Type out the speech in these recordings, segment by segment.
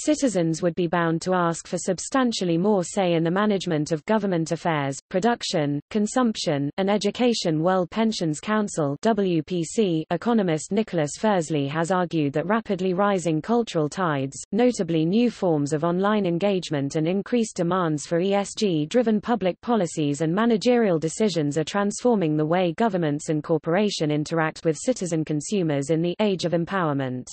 citizens would be bound to ask for substantially more say in the management of government affairs, production, consumption, and education. World Pensions Council (WPC) economist Nicholas Fursley has argued that rapidly rising cultural tides, notably new forms of online engagement and increased demands for ESG-driven public policies and managerial decisions, are transforming the way governments and corporations interact with citizen consumers in the age of empowerment.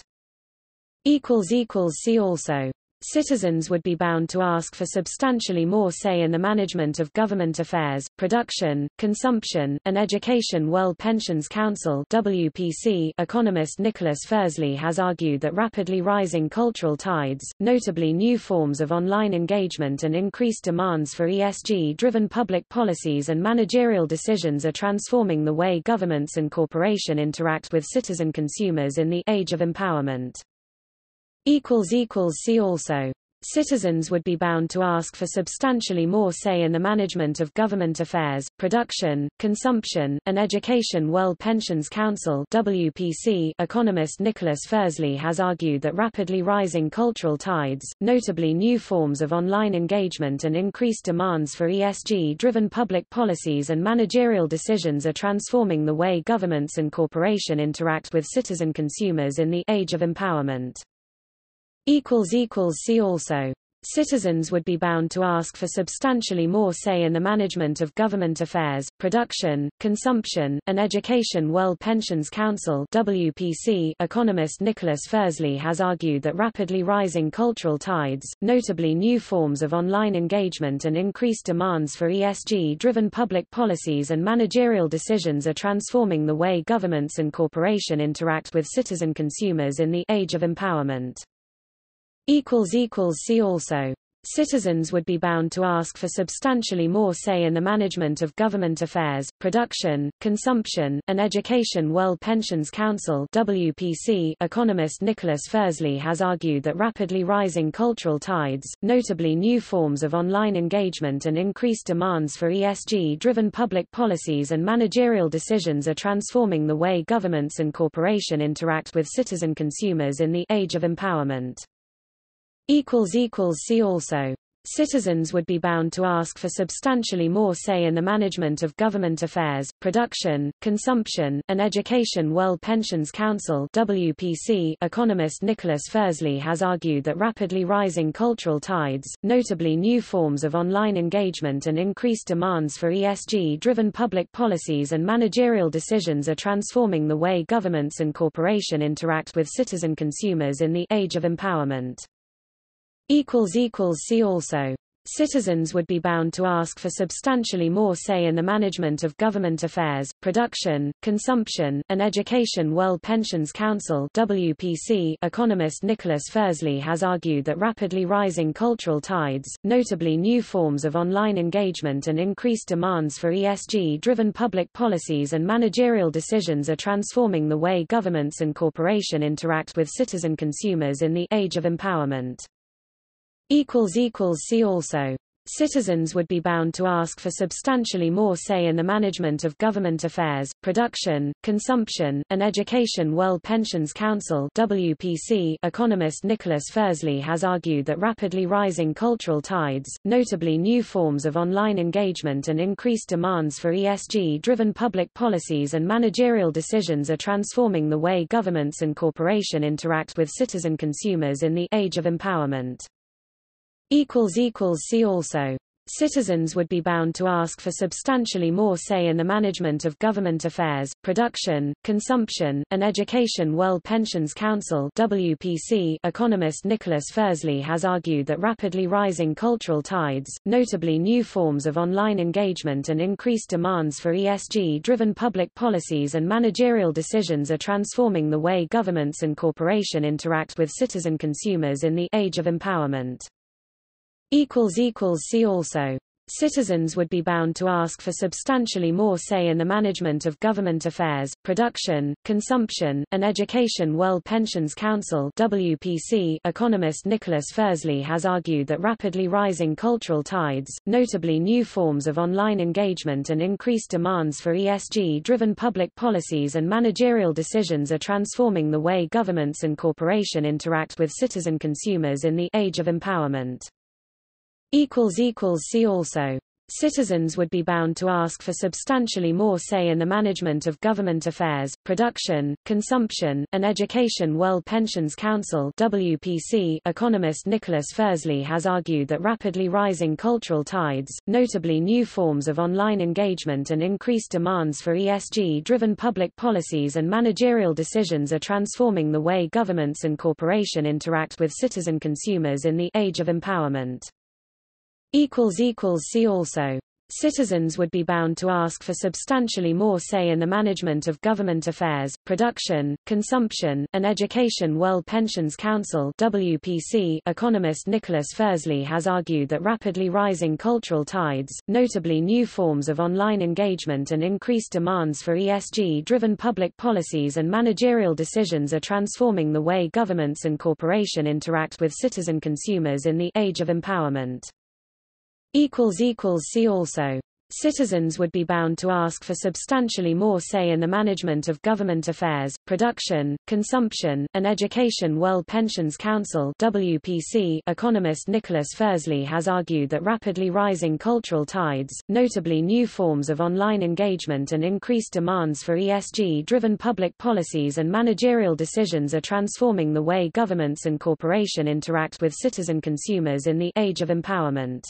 See also. Citizens would be bound to ask for substantially more say in the management of government affairs, production, consumption, and education. World Pensions Council (WPC) economist Nicholas Fursley has argued that rapidly rising cultural tides, notably new forms of online engagement and increased demands for ESG-driven public policies and managerial decisions, are transforming the way governments and corporations interact with citizen consumers in the age of empowerment. See also. Citizens would be bound to ask for substantially more say in the management of government affairs, production, consumption, and education. World Pensions Council (WPC) economist Nicholas Fursley has argued that rapidly rising cultural tides, notably new forms of online engagement and increased demands for ESG-driven public policies and managerial decisions, are transforming the way governments and corporations interact with citizen consumers in the age of empowerment. See also. Citizens would be bound to ask for substantially more say in the management of government affairs, production, consumption, and education. World Pensions Council (WPC) economist Nicholas Fursley has argued that rapidly rising cultural tides, notably new forms of online engagement and increased demands for ESG-driven public policies and managerial decisions, are transforming the way governments and corporations interact with citizen consumers in the age of empowerment. See also. Citizens would be bound to ask for substantially more say in the management of government affairs, production, consumption, and education. World Pensions Council (WPC) economist Nicholas Fursley has argued that rapidly rising cultural tides, notably new forms of online engagement and increased demands for ESG-driven public policies and managerial decisions, are transforming the way governments and corporations interact with citizen consumers in the age of empowerment. See also. Citizens would be bound to ask for substantially more say in the management of government affairs, production, consumption, and education. World Pensions Council (WPC) economist Nicholas Fursley has argued that rapidly rising cultural tides, notably new forms of online engagement and increased demands for ESG-driven public policies and managerial decisions, are transforming the way governments and corporations interact with citizen consumers in the age of empowerment. See also. Citizens would be bound to ask for substantially more say in the management of government affairs, production, consumption, and education. World Pensions Council (WPC) economist Nicholas Fursley has argued that rapidly rising cultural tides, notably new forms of online engagement and increased demands for ESG-driven public policies and managerial decisions, are transforming the way governments and corporations interact with citizen consumers in the age of empowerment. See also. Citizens would be bound to ask for substantially more say in the management of government affairs, production, consumption, and education. World Pensions Council (WPC) economist Nicholas Fursley has argued that rapidly rising cultural tides, notably new forms of online engagement and increased demands for ESG-driven public policies and managerial decisions, are transforming the way governments and corporations interact with citizen consumers in the age of empowerment. See also. Citizens would be bound to ask for substantially more say in the management of government affairs, production, consumption, and education. World Pensions Council (WPC) economist Nicholas Fursley has argued that rapidly rising cultural tides, notably new forms of online engagement and increased demands for ESG-driven public policies and managerial decisions, are transforming the way governments and corporations interact with citizen consumers in the age of empowerment. See also. citizens would be bound to ask for substantially more say in the management of government affairs, production, consumption, and education. World Pensions Council (WPC) economist Nicholas Fursley has argued that rapidly rising cultural tides, notably new forms of online engagement and increased demands for ESG-driven public policies and managerial decisions, are transforming the way governments and corporations interact with citizen consumers in the age of empowerment. See also. Citizens would be bound to ask for substantially more say in the management of government affairs, production, consumption, and education. World Pensions Council (WPC) economist Nicholas Fursley has argued that rapidly rising cultural tides, notably new forms of online engagement and increased demands for ESG-driven public policies and managerial decisions, are transforming the way governments and corporations interact with citizen consumers in the age of empowerment. See also. Citizens would be bound to ask for substantially more say in the management of government affairs, production, consumption, and education. World Pensions Council (WPC) economist Nicholas Fursley has argued that rapidly rising cultural tides, notably new forms of online engagement and increased demands for ESG-driven public policies and managerial decisions, are transforming the way governments and corporations interact with citizen consumers in the age of empowerment. See also. Citizens would be bound to ask for substantially more say in the management of government affairs, production, consumption, and education. World Pensions Council (WPC) economist Nicholas Fursley has argued that rapidly rising cultural tides, notably new forms of online engagement and increased demands for ESG-driven public policies and managerial decisions, are transforming the way governments and corporations interact with citizen consumers in the age of empowerment.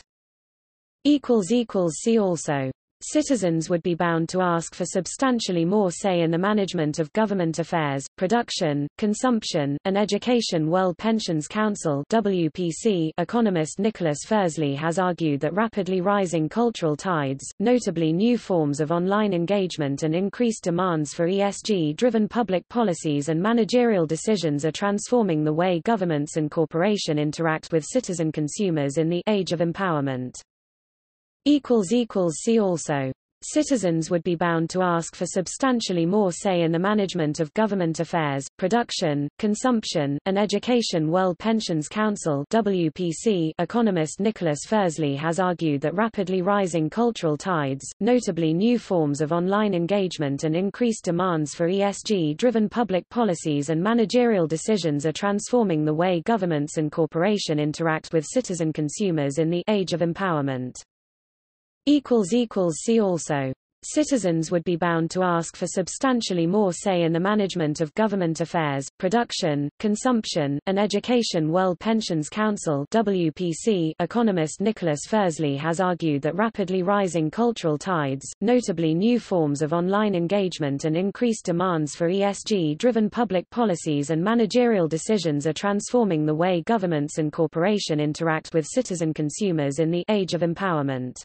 See also. Citizens would be bound to ask for substantially more say in the management of government affairs, production, consumption, and education. World Pensions Council (WPC) economist Nicholas Fursley has argued that rapidly rising cultural tides, notably new forms of online engagement and increased demands for ESG-driven public policies and managerial decisions, are transforming the way governments and corporations interact with citizen consumers in the age of empowerment. See also. Citizens would be bound to ask for substantially more say in the management of government affairs, production, consumption, and education. World Pensions Council (WPC) economist Nicholas Fursley has argued that rapidly rising cultural tides, notably new forms of online engagement and increased demands for ESG-driven public policies and managerial decisions, are transforming the way governments and corporations interact with citizen consumers in the age of empowerment. See also. Citizens would be bound to ask for substantially more say in the management of government affairs, production, consumption, and education. World Pensions Council (WPC) economist Nicholas Fursley has argued that rapidly rising cultural tides, notably new forms of online engagement and increased demands for ESG-driven public policies and managerial decisions, are transforming the way governments and corporations interact with citizen consumers in the age of empowerment.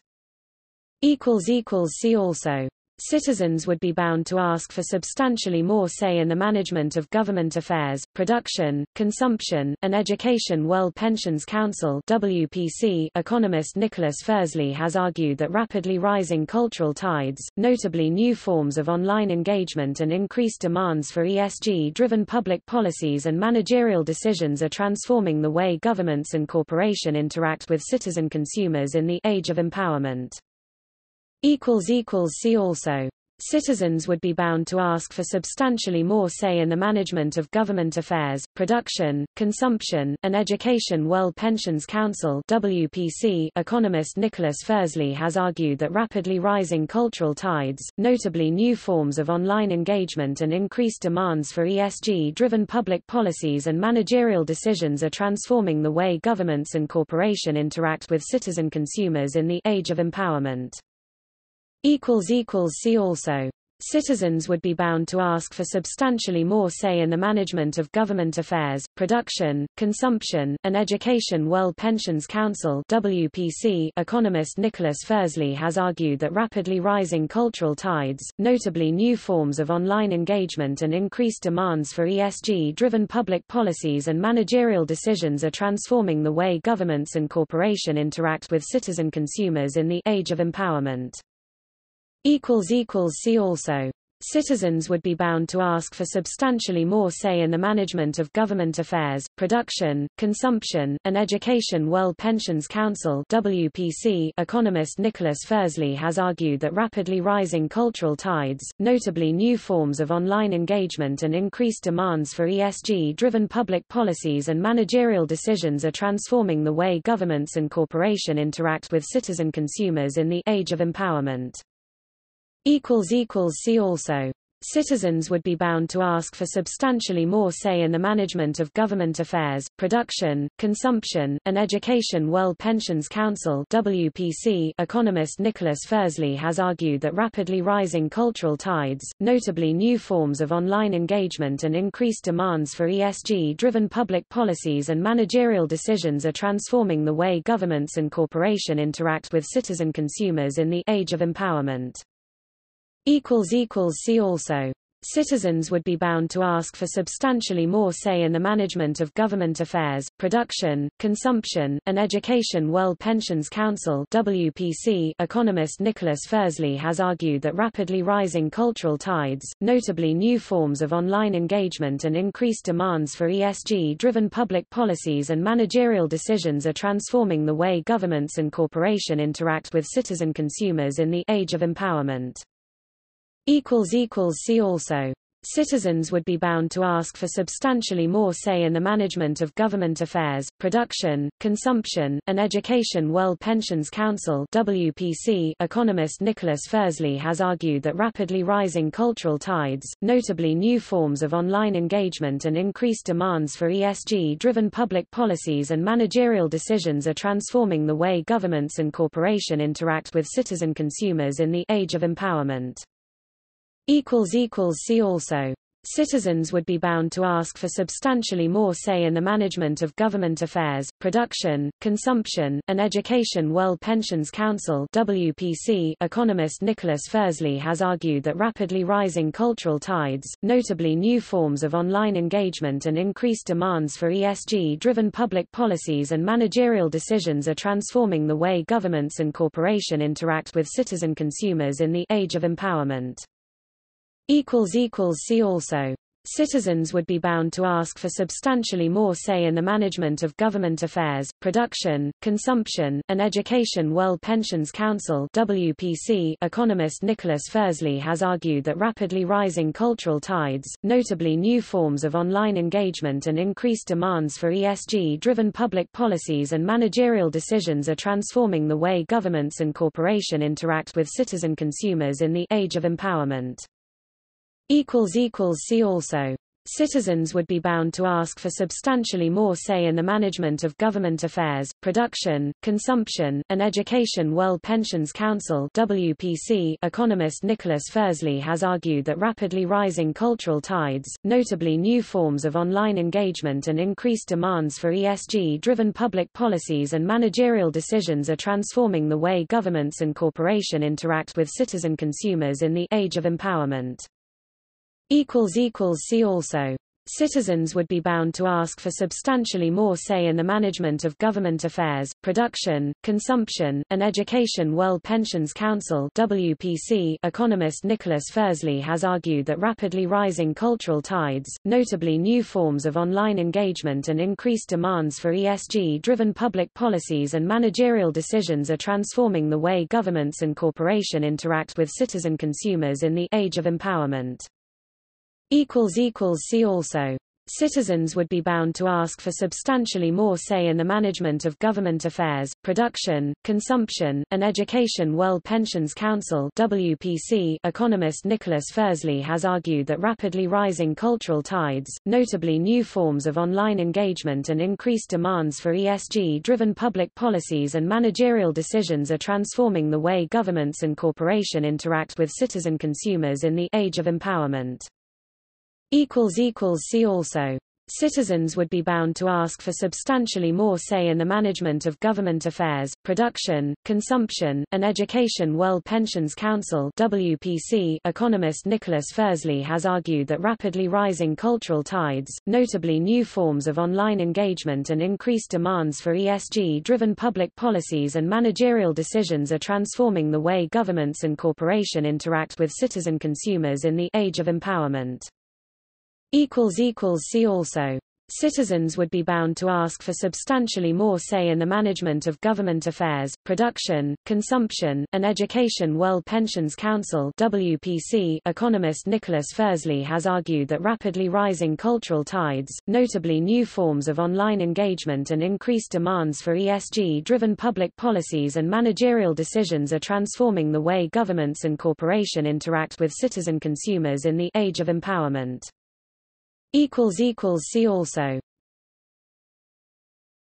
See also. Citizens would be bound to ask for substantially more say in the management of government affairs, production, consumption, and education. World Pensions Council (WPC) economist Nicholas Fursley has argued that rapidly rising cultural tides, notably new forms of online engagement and increased demands for ESG-driven public policies and managerial decisions, are transforming the way governments and corporations interact with citizen consumers in the age of empowerment. See also. Citizens would be bound to ask for substantially more say in the management of government affairs, production, consumption, and education. World Pensions Council (WPC) economist Nicholas Fursley has argued that rapidly rising cultural tides, notably new forms of online engagement and increased demands for ESG-driven public policies and managerial decisions, are transforming the way governments and corporations interact with citizen consumers in the age of empowerment. See also. Citizens would be bound to ask for substantially more say in the management of government affairs, production, consumption, and education. World Pensions Council (WPC) economist Nicholas Fursley has argued that rapidly rising cultural tides, notably new forms of online engagement and increased demands for ESG-driven public policies and managerial decisions, are transforming the way governments and corporations interact with citizen consumers in the age of empowerment. See also. Citizens would be bound to ask for substantially more say in the management of government affairs, production, consumption, and education. World Pensions Council (WPC) economist Nicholas Fursley has argued that rapidly rising cultural tides, notably new forms of online engagement and increased demands for ESG-driven public policies and managerial decisions, are transforming the way governments and corporations interact with citizen consumers in the age of empowerment. See also. Citizens would be bound to ask for substantially more say in the management of government affairs, production, consumption, and education. World Pensions Council (WPC) economist Nicholas Fursley has argued that rapidly rising cultural tides, notably new forms of online engagement and increased demands for ESG-driven public policies and managerial decisions, are transforming the way governments and corporations interact with citizen consumers in the age of empowerment. See also. Citizens would be bound to ask for substantially more say in the management of government affairs, production, consumption, and education. World Pensions Council (WPC) economist Nicholas Fursley has argued that rapidly rising cultural tides, notably new forms of online engagement and increased demands for ESG-driven public policies and managerial decisions, are transforming the way governments and corporations interact with citizen consumers in the age of empowerment. See also. Citizens would be bound to ask for substantially more say in the management of government affairs, production, consumption, and education. World Pensions Council (WPC) economist Nicholas Fursley has argued that rapidly rising cultural tides, notably new forms of online engagement and increased demands for ESG-driven public policies and managerial decisions, are transforming the way governments and corporations interact with citizen consumers in the age of empowerment. See also. Citizens would be bound to ask for substantially more say in the management of government affairs, production, consumption, and education. World Pensions Council (WPC) economist Nicholas Fursley has argued that rapidly rising cultural tides, notably new forms of online engagement and increased demands for ESG-driven public policies and managerial decisions, are transforming the way governments and corporations interact with citizen consumers in the age of empowerment. See also. Citizens would be bound to ask for substantially more say in the management of government affairs, production, consumption, and education. World Pensions Council (WPC) economist Nicholas Fursley has argued that rapidly rising cultural tides, notably new forms of online engagement and increased demands for ESG-driven public policies and managerial decisions, are transforming the way governments and corporations interact with citizen consumers in the age of empowerment. See also. Citizens would be bound to ask for substantially more say in the management of government affairs, production, consumption, and education. World Pensions Council (WPC) economist Nicholas Fursley has argued that rapidly rising cultural tides, notably new forms of online engagement and increased demands for ESG-driven public policies and managerial decisions, are transforming the way governments and corporations interact with citizen consumers in the age of empowerment. See also. Citizens would be bound to ask for substantially more say in the management of government affairs, production, consumption, and education. World Pensions Council (WPC) economist Nicholas Fursley has argued that rapidly rising cultural tides, notably new forms of online engagement and increased demands for ESG-driven public policies and managerial decisions, are transforming the way governments and corporations interact with citizen consumers in the age of empowerment. See also. citizens would be bound to ask for substantially more say in the management of government affairs, production, consumption, and education. World Pensions Council (WPC) economist Nicholas Fursley has argued that rapidly rising cultural tides, notably new forms of online engagement and increased demands for ESG-driven public policies and managerial decisions, are transforming the way governments and corporations interact with citizen consumers in the age of empowerment. See also. Citizens would be bound to ask for substantially more say in the management of government affairs, production, consumption, and education. World Pensions Council (WPC) economist Nicholas Fursley has argued that rapidly rising cultural tides, notably new forms of online engagement and increased demands for ESG-driven public policies and managerial decisions, are transforming the way governments and corporations interact with citizen consumers in the age of empowerment. See also. Citizens would be bound to ask for substantially more say in the management of government affairs, production, consumption, and education. World Pensions Council (WPC) economist Nicholas Fursley has argued that rapidly rising cultural tides, notably new forms of online engagement and increased demands for ESG-driven public policies and managerial decisions, are transforming the way governments and corporations interact with citizen consumers in the age of empowerment. See also.